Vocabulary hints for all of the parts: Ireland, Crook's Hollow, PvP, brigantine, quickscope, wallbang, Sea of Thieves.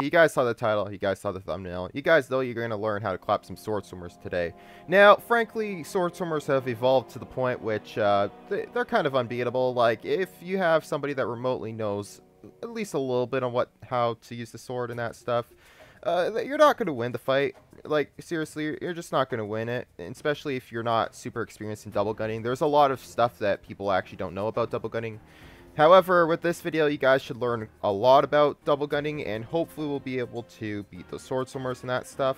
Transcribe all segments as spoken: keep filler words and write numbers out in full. You guys saw the title, you guys saw the thumbnail. You guys know you're going to learn how to clap some sword swimmers today. Now, frankly, sword swimmers have evolved to the point which uh, they're kind of unbeatable. Like, if you have somebody that remotely knows at least a little bit on what how to use the sword and that stuff, uh, you're not going to win the fight. Like, seriously, you're just not going to win it, and especially if you're not super experienced in double gunning. There's a lot of stuff that people actually don't know about double gunning. However, with this video, you guys should learn a lot about double gunning, and hopefully we'll be able to beat those sword swimmers and that stuff.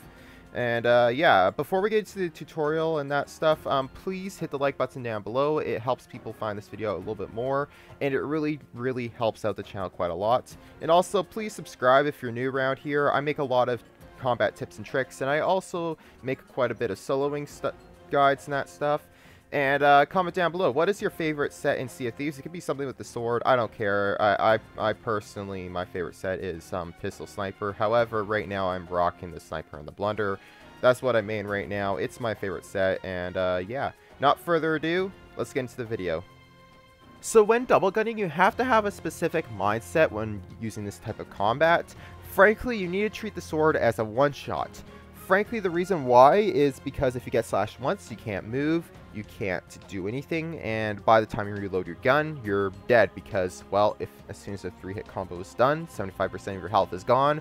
And uh, yeah, before we get into the tutorial and that stuff, um, please hit the like button down below. It helps people find this video a little bit more, and it really, really helps out the channel quite a lot. And also, please subscribe if you're new around here. I make a lot of combat tips and tricks, and I also make quite a bit of soloing guides and that stuff. And uh, comment down below, what is your favorite set in Sea of Thieves? It could be something with the sword. I don't care. I, I, I personally, my favorite set is um, Pistol Sniper. However, right now I'm rocking the Sniper and the Blunder. That's what I'm in right now. It's my favorite set. And uh, yeah, not further ado, let's get into the video. So when double gunning, you have to have a specific mindset when using this type of combat. Frankly, you need to treat the sword as a one-shot. Frankly, the reason why is because if you get slashed once, you can't move, you can't do anything, and by the time you reload your gun, you're dead because, well, if as soon as the three-hit combo is done, seventy-five percent of your health is gone,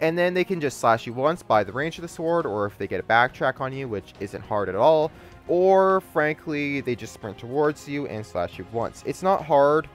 and then they can just slash you once by the range of the sword, or if they get a backtrack on you, which isn't hard at all, or, frankly, they just sprint towards you and slash you once. It's not hard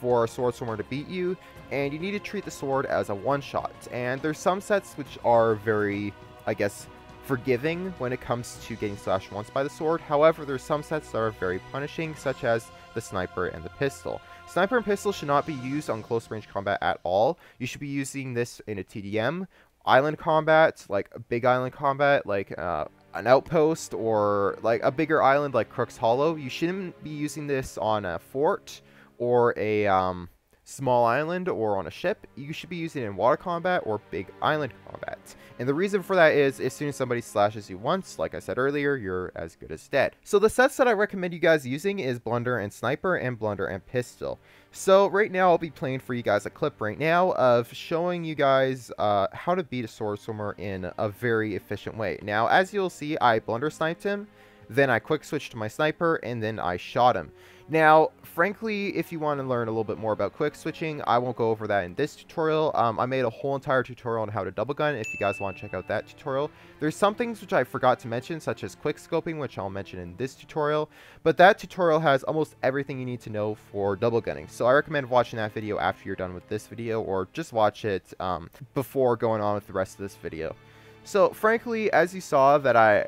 for a sword swimmer to beat you, and you need to treat the sword as a one-shot, and there's some sets which are very, I guess, forgiving when it comes to getting slashed once by the sword. However, there's some sets that are very punishing, such as the sniper and the pistol. Sniper and pistol should not be used on close range combat at all. You should be using this in a T D M, island combat, like a big island combat, like uh, an outpost, or like a bigger island like Crook's Hollow. You shouldn't be using this on a fort or a um, small island or on a ship. You should be using it in water combat or big island combat. And the reason for that is, as soon as somebody slashes you once, like I said earlier, you're as good as dead. So the sets that I recommend you guys using is Blunder and Sniper and Blunder and Pistol. So right now I'll be playing for you guys a clip right now of showing you guys uh, how to beat a sword swimmer in a very efficient way. Now, as you'll see, I blunder sniped him, then I quick switched to my sniper, and then I shot him. Now, frankly, if you want to learn a little bit more about quick switching, I won't go over that in this tutorial. Um, I made a whole entire tutorial on how to double gun. If you guys want to check out that tutorial, there's some things which I forgot to mention, such as quick scoping, which I'll mention in this tutorial. But that tutorial has almost everything you need to know for double gunning. So I recommend watching that video after you're done with this video, or just watch it um, before going on with the rest of this video. So frankly, as you saw that I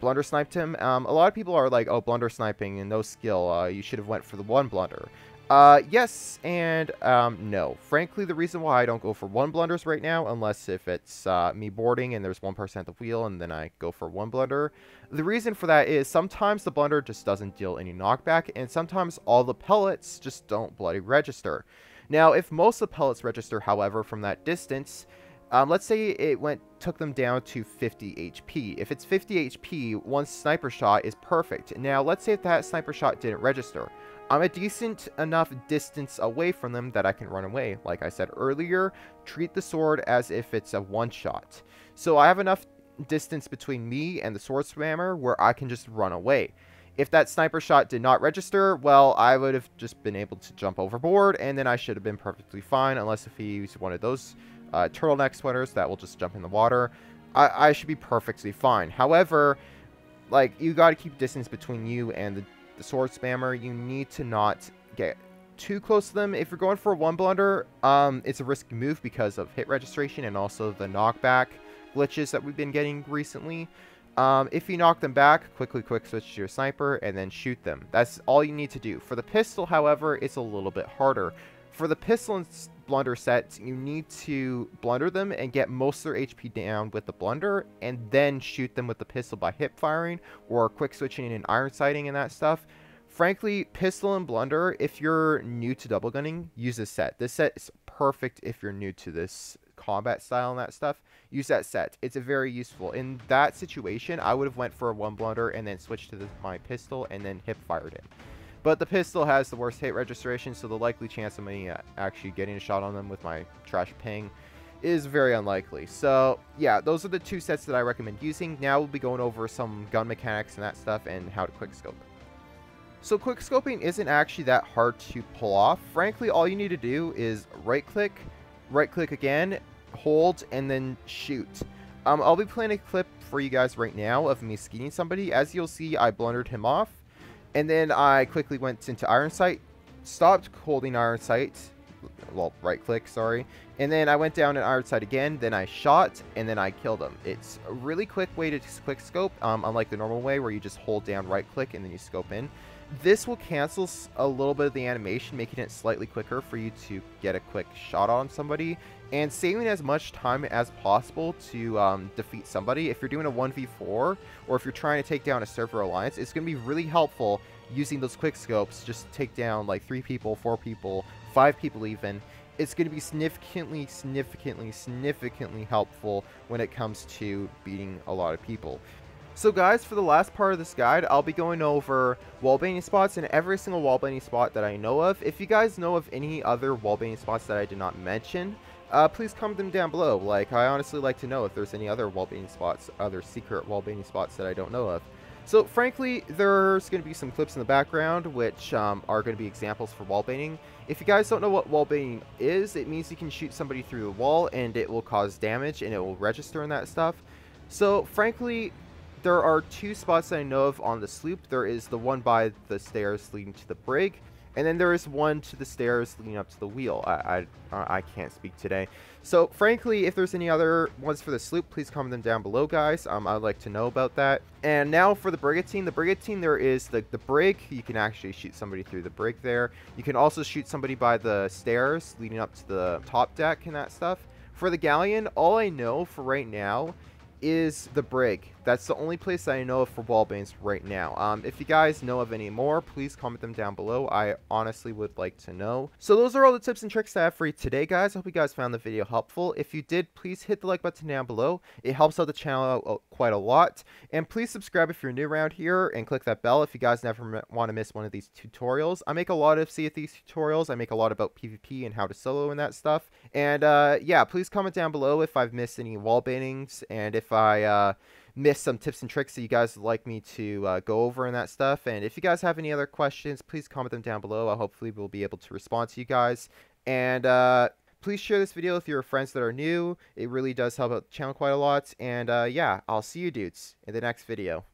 blunder sniped him. Um, a lot of people are like, oh, blunder sniping and no skill. Uh, you should have went for the one blunder. Uh, yes and um, no. Frankly, the reason why I don't go for one blunders right now, unless if it's uh, me boarding and there's one person at the wheel and then I go for one blunder. The reason for that is sometimes the blunder just doesn't deal any knockback, and sometimes all the pellets just don't bloody register. Now, if most of the pellets register, however, from that distance, Um, let's say it went took them down to fifty H P. If it's fifty H P, one sniper shot is perfect. Now, let's say if that sniper shot didn't register. I'm a decent enough distance away from them that I can run away. Like I said earlier, treat the sword as if it's a one-shot. So I have enough distance between me and the sword spammer where I can just run away. If that sniper shot did not register, well, I would have just been able to jump overboard, and then I should have been perfectly fine, unless if he used one of those Uh, turtleneck sweaters that will just jump in the water. I, I should be perfectly fine. However, like, you got to keep distance between you and the, the sword spammer. You need to not get too close to them. If you're going for a one blunder, um, it's a risky move because of hit registration and also the knockback glitches that we've been getting recently. Um, if you knock them back, quickly quick switch to your sniper and then shoot them. That's all you need to do. For the pistol, however, it's a little bit harder. For the pistol and blunder sets, you need to blunder them and get most of their H P down with the blunder, and then shoot them with the pistol by hip firing or quick switching and iron sighting and that stuff. Frankly, pistol and blunder, if you're new to double gunning, use this set. This set is perfect if you're new to this combat style and that stuff. Use that set. It's a very useful. In that situation, I would have went for a one blunder and then switched to the, my pistol and then hip fired it. But the pistol has the worst hit registration, so the likely chance of me actually getting a shot on them with my trash ping is very unlikely. So yeah, those are the two sets that I recommend using. Now we'll be going over some gun mechanics and that stuff and how to quickscope. So quickscoping isn't actually that hard to pull off. Frankly, all you need to do is right click, right click again, hold, and then shoot. Um, I'll be playing a clip for you guys right now of me skeeting somebody. As you'll see, I blundered him off, and then I quickly went into iron sight, stopped holding iron sight, well, right click, sorry, and then I went down in iron sight again, then I shot, and then I killed him. It's a really quick way to quick scope, um, unlike the normal way where you just hold down right click and then you scope in. This will cancel a little bit of the animation, making it slightly quicker for you to get a quick shot on somebody, and saving as much time as possible to um, defeat somebody. If you're doing a one v four, or if you're trying to take down a server alliance, it's going to be really helpful using those quick scopes just to take down like three people, four people, five people even. It's going to be significantly, significantly, significantly helpful when it comes to beating a lot of people. So guys, for the last part of this guide, I'll be going over wallbanging spots and every single wallbanging spot that I know of. If you guys know of any other wallbanging spots that I did not mention, uh, please comment them down below. Like, I honestly like to know if there's any other wallbanging spots, other secret wallbanging spots that I don't know of. So frankly, there's going to be some clips in the background which um, are going to be examples for wallbanging. If you guys don't know what wallbanging is, it means you can shoot somebody through the wall and it will cause damage and it will register in that stuff. So frankly, there are two spots that I know of on the sloop. There is the one by the stairs leading to the brig, and then there is one to the stairs leading up to the wheel. I, I, I can't speak today. So frankly, if there's any other ones for the sloop, please comment them down below, guys. Um, I'd like to know about that. And now for the brigantine. The brigantine, there is the, the brig. You can actually shoot somebody through the brig there. You can also shoot somebody by the stairs leading up to the top deck and that stuff. For the galleon, all I know for right now is the brig. That's the only place that I know of for wallbangs right now. Um, if you guys know of any more, please comment them down below. I honestly would like to know. So those are all the tips and tricks that I have for you today, guys. I hope you guys found the video helpful. If you did, please hit the like button down below. It helps out the channel out quite a lot. And please subscribe if you're new around here and click that bell if you guys never want to miss one of these tutorials. I make a lot of Sea of Thieves tutorials. I make a lot about PvP and how to solo and that stuff. And uh, yeah, please comment down below if I've missed any wallbangings and if I uh, missed some tips and tricks that you guys would like me to uh, go over and that stuff. And if you guys have any other questions, please comment them down below. I hopefully will be able to respond to you guys. And uh, please share this video with your friends that are new. It really does help out the channel quite a lot. And uh, yeah, I'll see you dudes in the next video.